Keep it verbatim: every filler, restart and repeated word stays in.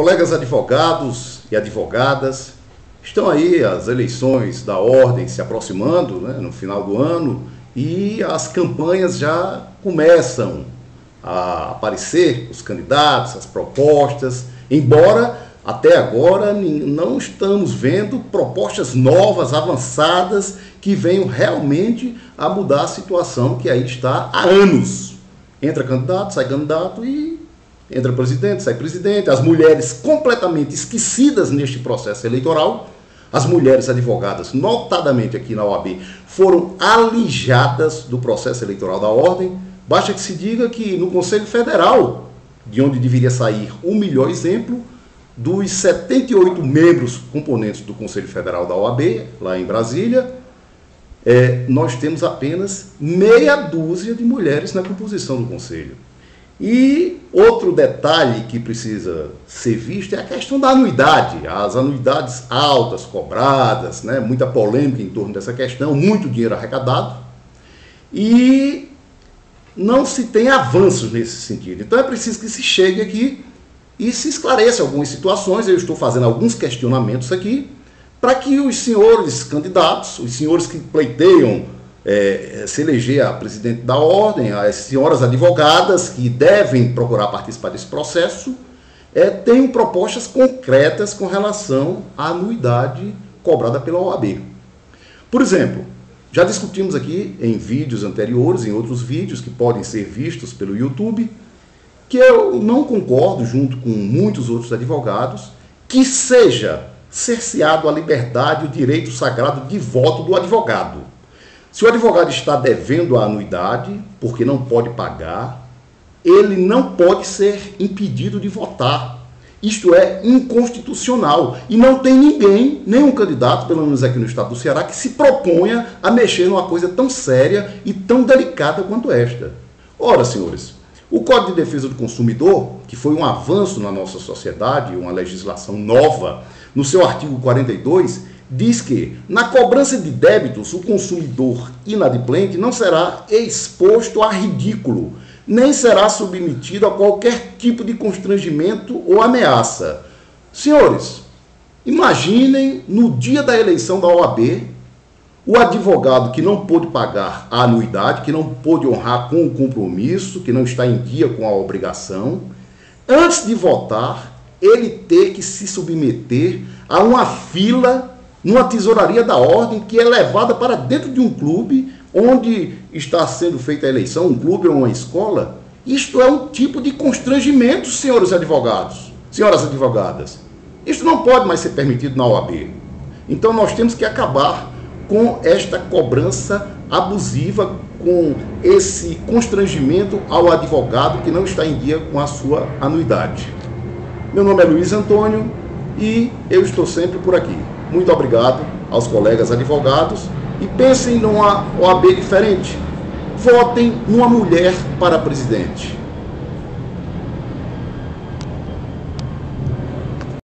Colegas advogados e advogadas, estão aí as eleições da ordem se aproximando, né, no final do ano, e as campanhas já começam a aparecer, os candidatos, as propostas, embora até agora não estamos vendo propostas novas, avançadas, que venham realmente a mudar a situação que aí está há anos. Entra candidato, sai candidato e entra presidente, sai presidente, as mulheres completamente esquecidas neste processo eleitoral. As mulheres advogadas, notadamente aqui na O A B, foram alijadas do processo eleitoral da ordem. Basta que se diga que no Conselho Federal, de onde deveria sair o melhor exemplo, dos setenta e oito membros componentes do Conselho Federal da O A B, lá em Brasília, é, nós temos apenas meia dúzia de mulheres na composição do Conselho. E outro detalhe que precisa ser visto é a questão da anuidade, as anuidades altas, cobradas, né? Muita polêmica em torno dessa questão, muito dinheiro arrecadado, e não se tem avanços nesse sentido. Então é preciso que se chegue aqui e se esclareça algumas situações. Eu estou fazendo alguns questionamentos aqui, para que os senhores candidatos, os senhores que pleiteiam É, se eleger a presidente da ordem, as senhoras advogadas que devem procurar participar desse processo, é, tenham propostas concretas com relação à anuidade cobrada pela O A B. Por exemplo, já discutimos aqui em vídeos anteriores, em outros vídeos que podem ser vistos pelo YouTube, que eu não concordo, junto com muitos outros advogados, que seja cerceado a liberdade e o direito sagrado de voto do advogado. Se o advogado está devendo a anuidade, porque não pode pagar, ele não pode ser impedido de votar. Isto é inconstitucional. E não tem ninguém, nenhum candidato, pelo menos aqui no estado do Ceará, que se proponha a mexer numa coisa tão séria e tão delicada quanto esta. Ora, senhores, o Código de Defesa do Consumidor, que foi um avanço na nossa sociedade, uma legislação nova, no seu artigo quarenta e dois, diz que, na cobrança de débitos, o consumidor inadimplente não será exposto a ridículo, nem será submetido a qualquer tipo de constrangimento ou ameaça. Senhores, imaginem, no dia da eleição da O A B, o advogado que não pôde pagar a anuidade, que não pôde honrar com o compromisso, que não está em dia com a obrigação, antes de votar, ele ter que se submeter a uma fila numa tesouraria da ordem, que é levada para dentro de um clube onde está sendo feita a eleição, um clube ou uma escola. Isto é um tipo de constrangimento, senhores advogados, senhoras advogadas. Isto não pode mais ser permitido na O A B. Então nós temos que acabar com esta cobrança abusiva, com esse constrangimento ao advogado que não está em dia com a sua anuidade. Meu nome é Luiz Antônio e eu estou sempre por aqui. Muito obrigado aos colegas advogados e pensem numa O A B diferente. Votem numa mulher para presidente.